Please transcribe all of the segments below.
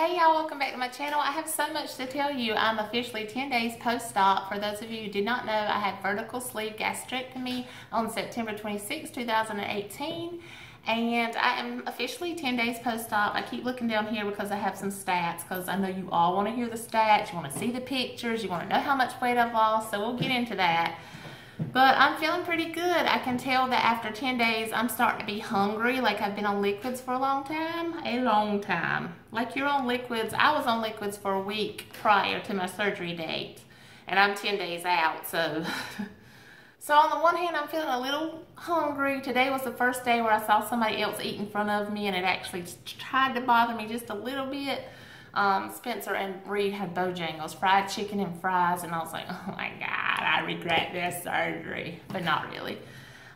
Hey y'all, welcome back to my channel. I have so much to tell you. I'm officially 10 days post-op. For those of you who did not know, I had vertical sleeve gastrectomy on September 26, 2018. And I am officially 10 days post-op. I keep looking down here because I have some stats, because I know you all want to hear the stats, you want to see the pictures, you want to know how much weight I've lost, so we'll get into that. But I'm feeling pretty good. I can tell that after 10 days, I'm starting to be hungry, like I've been on liquids for a long time. Like you're on liquids. I was on liquids for a week prior to my surgery date, and I'm 10 days out, so... So on the one hand, I'm feeling a little hungry. Today was the first day where I saw somebody else eat in front of me, and it actually tried to bother me just a little bit. Spencer and Reed had Bojangles, fried chicken and fries, and I was like, oh my God, I regret this surgery, but not really.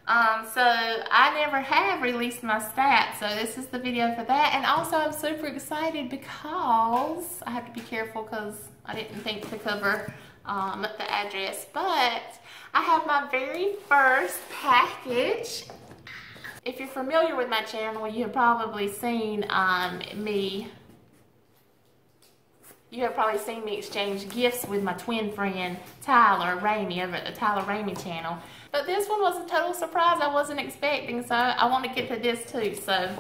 So I never have released my stats, so this is the video for that. And also I'm super excited because I have to be careful because I didn't think to cover the address, but I have my very first package. If you're familiar with my channel, you have probably seen me exchange gifts with my twin friend, Tyler Raimi, over at the Tyler Raimi channel. But this one was a total surprise. I wasn't expecting, so I want to get to this too. So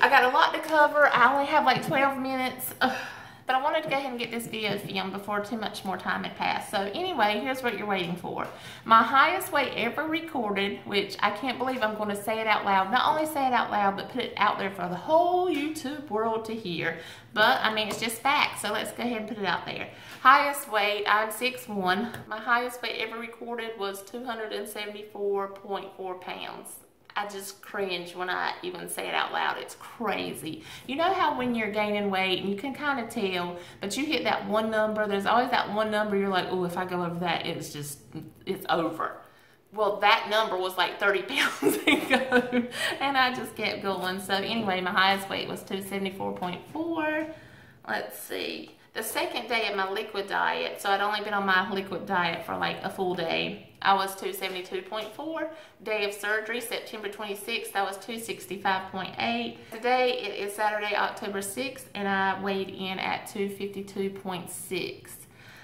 I got a lot to cover. I only have like 12 minutes, but I wanted to go ahead and get this video filmed before too much more time had passed. So anyway, here's what you're waiting for. My highest weight ever recorded, which I can't believe I'm going to say it out loud. Not only say it out loud, but put it out there for the whole YouTube world to hear. But, I mean, it's just facts, so let's go ahead and put it out there. Highest weight, I'm 6'1". My highest weight ever recorded was 274.4 pounds. I just cringe when I even say it out loud. It's crazy. You know how when you're gaining weight and you can kind of tell, but you hit that one number, there's always that one number you're like, oh, if I go over that, it's just, it's over. Well, that number was like 30 pounds ago, and I just kept going. So anyway, my highest weight was 274.4. Let's see. The second day of my liquid diet, so I'd only been on my liquid diet for like a full day, I was 272.4. Day of surgery, September 26th, I was 265.8. Today, it is Saturday, October 6th, and I weighed in at 252.6.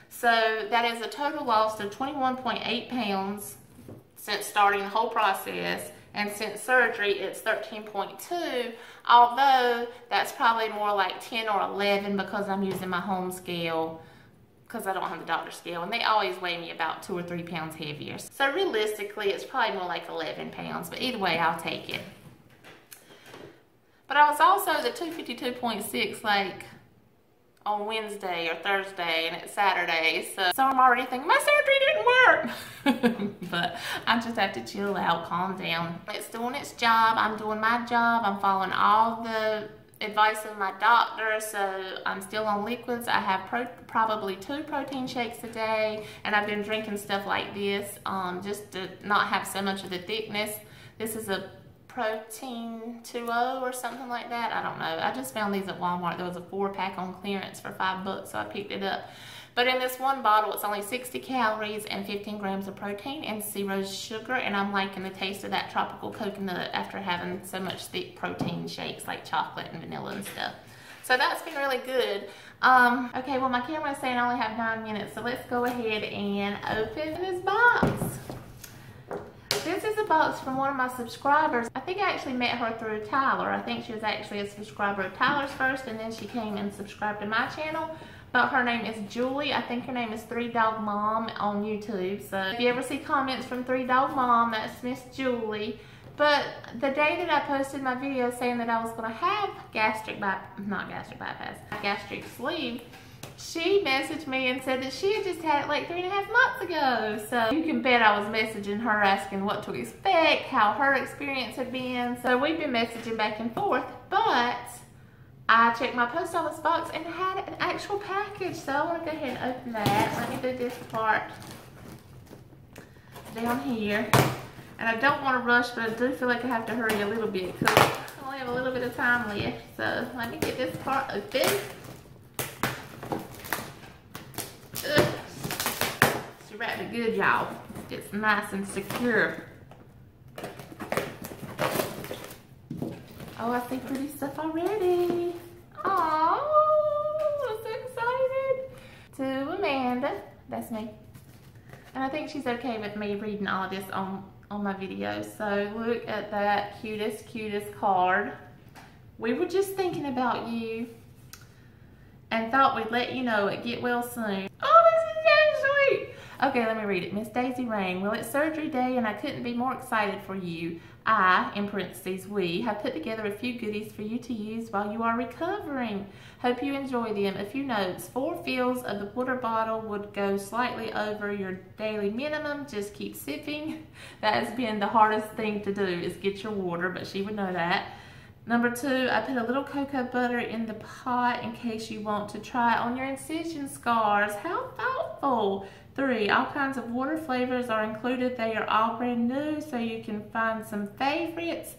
So that is a total loss of 21.8 pounds since starting the whole process. And since surgery, it's 13.2, although that's probably more like 10 or 11 because I'm using my home scale because I don't have the doctor scale, and they always weigh me about 2 or 3 pounds heavier. So realistically, it's probably more like 11 pounds, but either way, I'll take it. But I was also the 252.6 like on Wednesday or Thursday, and it's Saturday, so I'm already thinking, my surgery didn't work. But I just have to chill out, calm down. It's doing its job, I'm doing my job, I'm following all the advice of my doctor, so I'm still on liquids. I have probably 2 protein shakes a day, and I've been drinking stuff like this just to not have so much of the thickness. This is a Protein 2.0 or something like that. I don't know. I just found these at Walmart. There was a 4-pack on clearance for $5, so I picked it up. But in this one bottle, it's only 60 calories and 15 grams of protein and 0 sugar, and I'm liking the taste of that tropical coconut after having so much thick protein shakes like chocolate and vanilla and stuff. So that's been really good. Okay, well, my camera's saying I only have 9 minutes, so let's go ahead and open this box. This is a box from one of my subscribers. I think I actually met her through Tyler. I think she was actually a subscriber of Tyler's first, and then she came and subscribed to my channel. But her name is Julie. I think her name is Three Dog Mom on YouTube. So if you ever see comments from Three Dog Mom, that's Miss Julie. But the day that I posted my video saying that I was going to have gastric sleeve, she messaged me and said that she had just had it like 3.5 months ago. So you can bet I was messaging her asking what to expect, how her experience had been. So we've been messaging back and forth, but I checked my post office box and had an actual package. So I want to go ahead and open that. Let me do this part down here. And I don't want to rush, but I do feel like I have to hurry a little bit because I only have a little bit of time left. So let me get this part open. She wrapped it good, y'all. It's nice and secure. Oh, I see pretty stuff already. Aww. that's me. And I think she's okay with me reading all this on my videos. So look at that cutest card. We were just thinking about you and thought we'd let you know it. Get well soon. Oh, this is so sweet. Okay, let me read it. Miss Daisy Rain, well, it's surgery day and I couldn't be more excited for you. I, in parentheses, we, have put together a few goodies for you to use while you are recovering. Hope you enjoy them. A few notes. 4 fills of the water bottle would go slightly over your daily minimum. Just keep sipping. That has been the hardest thing to do is get your water, but she would know that. Number 2, I put a little cocoa butter in the pot in case you want to try on your incision scars. How thoughtful. 3, all kinds of water flavors are included. They are all brand new, so you can find some favorites.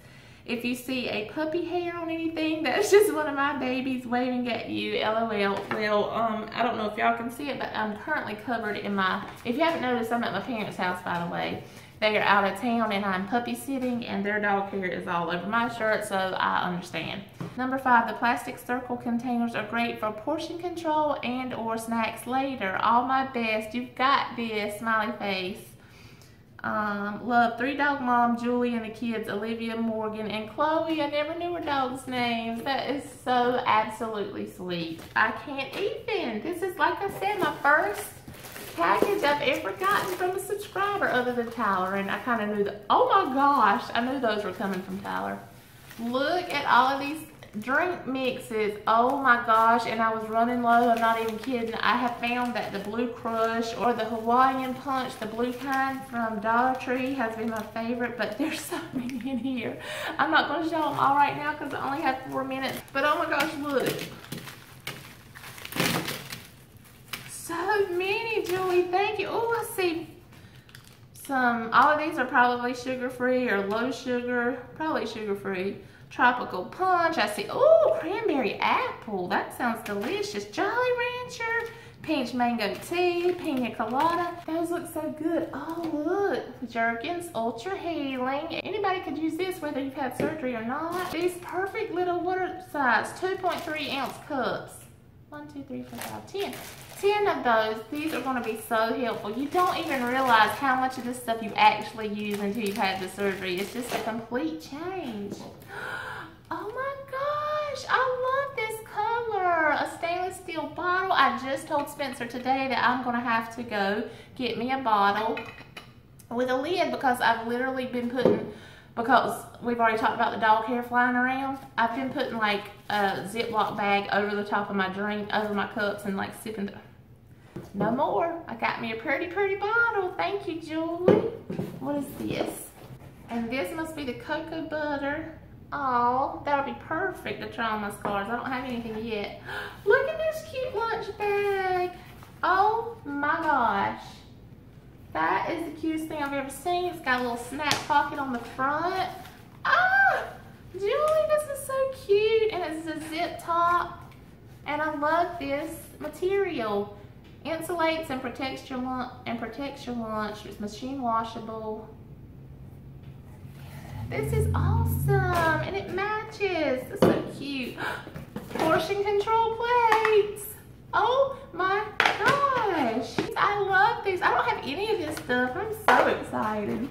If you see a puppy hair on anything, that's just one of my babies waving at you, LOL. Well, I don't know if y'all can see it, but I'm currently covered in my, if you haven't noticed, I'm at my parents' house, by the way. They are out of town and I'm puppy sitting and their dog hair is all over my shirt, so I understand. Number 5, the plastic circle containers are great for portion control and or snacks later. All my best, you've got this, smiley face. Love, 3 Dog Mom, Julie and the kids, Olivia, Morgan, and Chloe. I never knew her dog's names. That is so absolutely sweet. I can't even. This is, like I said, my first package I've ever gotten from a subscriber other than Tyler, and I kind of knew that. Oh my gosh, I knew those were coming from Tyler. Look at all of these drink mixes. Oh my gosh, and I was running low. I'm not even kidding. I have found that the Blue Crush or the Hawaiian Punch, the blue kind from Dollar Tree, has been my favorite, but there's so many in here. I'm not going to show them all right now because I only have 4 minutes, but oh my gosh, look. So many, Julie, thank you. Oh, I see some, all of these are probably sugar-free or low sugar, probably sugar-free. Tropical Punch, I see, oh, Cranberry Apple, that sounds delicious. Jolly Rancher, Peach Mango Tea, Pina Colada, those look so good. Oh, look, Jergens Ultra Healing. Anybody could use this whether you've had surgery or not. These perfect little water size, 2.3 ounce cups. 1, 2, 3, 4, 5, 10. 10 of those. These are going to be so helpful. You don't even realize how much of this stuff you actually use until you've had the surgery. It's just a complete change. Oh my gosh, I love this color. A stainless steel bottle. I just told Spencer today that I'm going to have to go get me a bottle with a lid because I've literally been putting, because we've already talked about the dog hair flying around, I've been putting like a Ziploc bag over the top of my drink, over my cups, and like sipping the... No more. I got me a pretty bottle. Thank you, Julie. What is this? And this must be the cocoa butter. Oh, that'll be perfect to try on my scars. I don't have anything yet. Look at this cute lunch bag. Oh my gosh. That is the cutest thing I've ever seen. It's got a little snap pocket on the front. Ah, Julie, this is so cute. And it's a zip top. And I love this material. Insulates and protects your lunch. It's machine washable. This is awesome. And it matches. It's so cute. Portion control plates. Oh my gosh, I love these. I don't have any of this stuff. I'm so excited.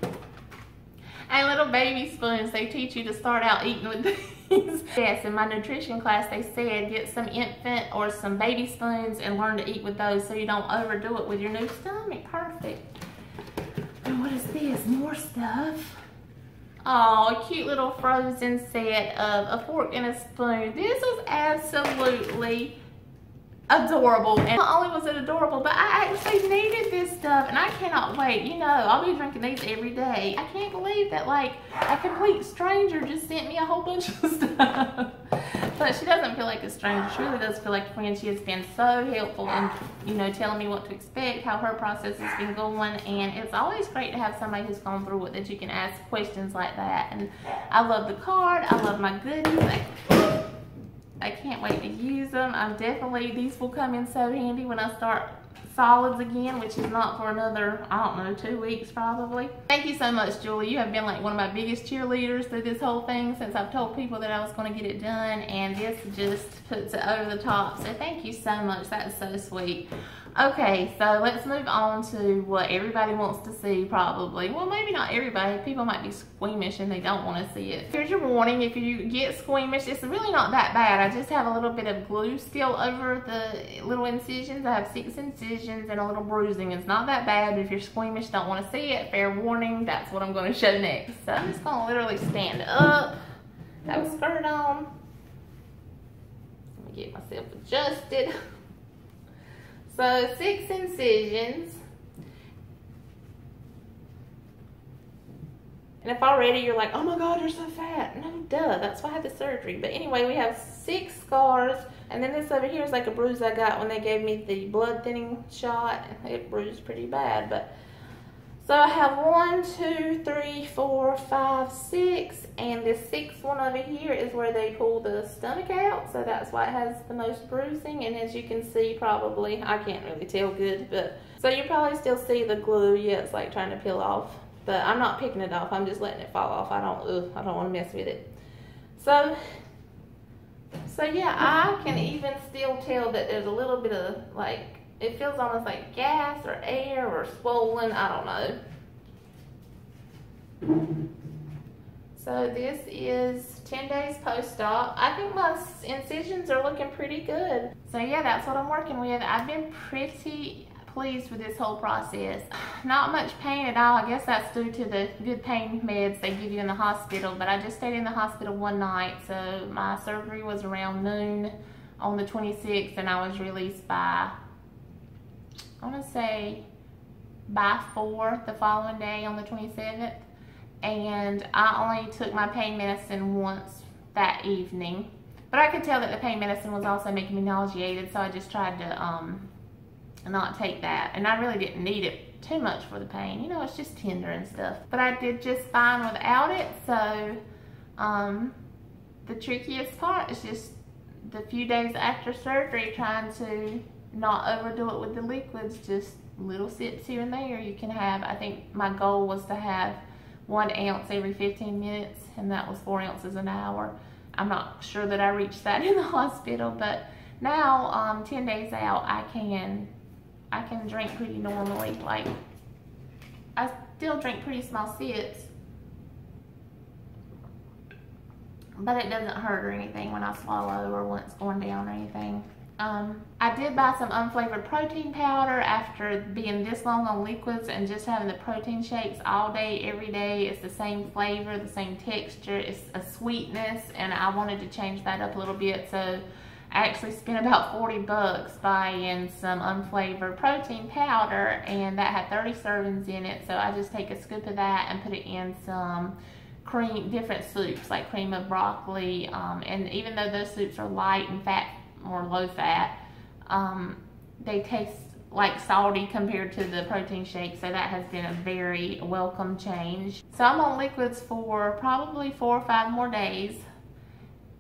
And little baby spoons, they teach you to start out eating with these. Yes, in my nutrition class they said get some infant or some baby spoons and learn to eat with those so you don't overdo it with your new stomach. Perfect. And what is this? More stuff. Oh, a cute little frozen set of a fork and a spoon. This was absolutely adorable, and not only was it adorable, but I actually needed this stuff, and I cannot wait. You know, I'll be drinking these every day. I can't believe that, like, a complete stranger just sent me a whole bunch of stuff. But she doesn't feel like a stranger. She really does feel like a friend. She has been so helpful and, you know, telling me what to expect, how her process has been going, and it's always great to have somebody who's gone through it that you can ask questions like that. And I love the card. I love my goodies. I can't wait to use them. I'm definitely, these will come in so handy when I start solids again, which is not for another, I don't know, 2 weeks probably. Thank you so much, Julie. You have been like one of my biggest cheerleaders through this whole thing since I've told people that I was going to get it done, and this just puts it over the top. So thank you so much. That's so sweet. Okay, so let's move on to what everybody wants to see probably. Well, maybe not everybody. People might be squeamish and they don't want to see it. Here's your warning. If you get squeamish, it's really not that bad. I just have a little bit of glue still over the little incisions. I have 6 incisions and a little bruising. It's not that bad, but if you're squeamish, don't want to see it, fair warning, that's what I'm going to show next. So I'm just going to literally stand up, have a skirt on. Let me get myself adjusted. So 6 incisions, and if already you're like, oh my god, you're so fat, no duh, that's why I had the surgery. But anyway, we have 6 scars, and then this over here is like a bruise I got when they gave me the blood thinning shot. It bruised pretty bad, but so I have 1, 2, 3, 4, 5, 6, and this 6th one over here is where they pull the stomach out, so that's why it has the most bruising. And as you can see, probably, I can't really tell good, but so you probably still see the glue. Yeah, it's like trying to peel off, but I'm not picking it off. I'm just letting it fall off. I don't want to mess with it. So yeah, I can even still tell that there's a little bit of like, it feels almost like gas or air or swollen, I don't know. So this is 10 days post-op. I think my incisions are looking pretty good. So yeah, that's what I'm working with. I've been pretty pleased with this whole process. Not much pain at all. I guess that's due to the good pain meds they give you in the hospital, but I just stayed in the hospital one night, so my surgery was around noon on the 26th, and I was released by, I want to say by 4 the following day on the 27th, and I only took my pain medicine once that evening, but I could tell that the pain medicine was also making me nauseated, so I just tried to not take that, and I really didn't need it too much for the pain, you know, it's just tender and stuff, but I did just fine without it. So the trickiest part is just the few days after surgery, trying to not overdo it with the liquids, just little sips here and there. You can have, I think my goal was to have 1 ounce every 15 minutes, and that was 4 ounces an hour. I'm not sure that I reached that in the hospital, but now 10 days out, I can drink pretty normally. Like, I still drink pretty small sips, but it doesn't hurt or anything when I swallow or when it's going down or anything. I did buy some unflavored protein powder after being this long on liquids and just having the protein shakes all day, every day. It's the same flavor, the same texture, it's a sweetness, and I wanted to change that up a little bit. So I actually spent about $40 buying some unflavored protein powder, and that had 30 servings in it. So I just take a scoop of that and put it in some cream, different soups, like cream of broccoli, and even though those soups are light and fat, more low fat, they taste like salty compared to the protein shake, so that has been a very welcome change. So I'm on liquids for probably 4 or 5 more days,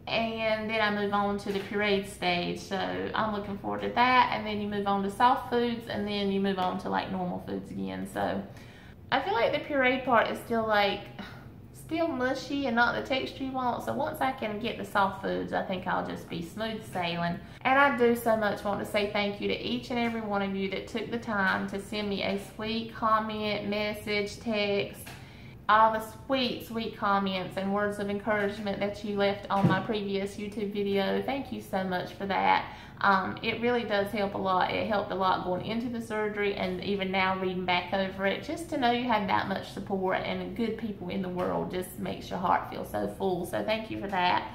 and then I move on to the pureed stage, so I'm looking forward to that. And then you move on to soft foods, and then you move on to like normal foods again. So I feel like the pureed part is still like mushy and not the texture you want, so once I can get the soft foods, I think I'll just be smooth sailing. And I do so much want to say thank you to each and every one of you that took the time to send me a sweet comment, message, text, all the sweet, sweet comments and words of encouragement that you left on my previous YouTube video. Thank you so much for that. It really does help a lot. It helped a lot going into the surgery, and even now reading back over it, just to know you had that much support and good people in the world just makes your heart feel so full. So thank you for that.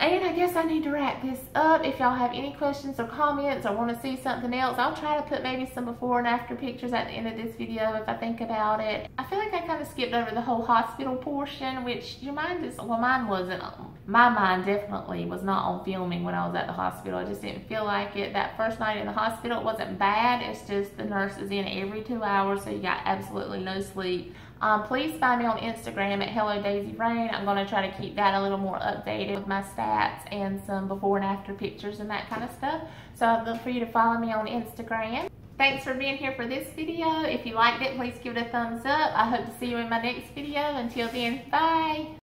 And I guess I need to wrap this up. If y'all have any questions or comments or want to see something else, I'll try to put maybe some before and after pictures at the end of this video if I think about it. I feel like I kind of skipped over the whole hospital portion, which your mind is, well, mine wasn't my mind definitely was not on filming when I was at the hospital. I just didn't feel like it. That first night in the hospital, it wasn't bad. It's just the nurse is in every 2 hours, so you got absolutely no sleep. Please find me on Instagram at Hello Daisy Rain. I'm going to try to keep that a little more updated with my stats and some before and after pictures and that kind of stuff. So I'd love for you to follow me on Instagram. Thanks for being here for this video. If you liked it, please give it a thumbs up. I hope to see you in my next video. Until then, bye.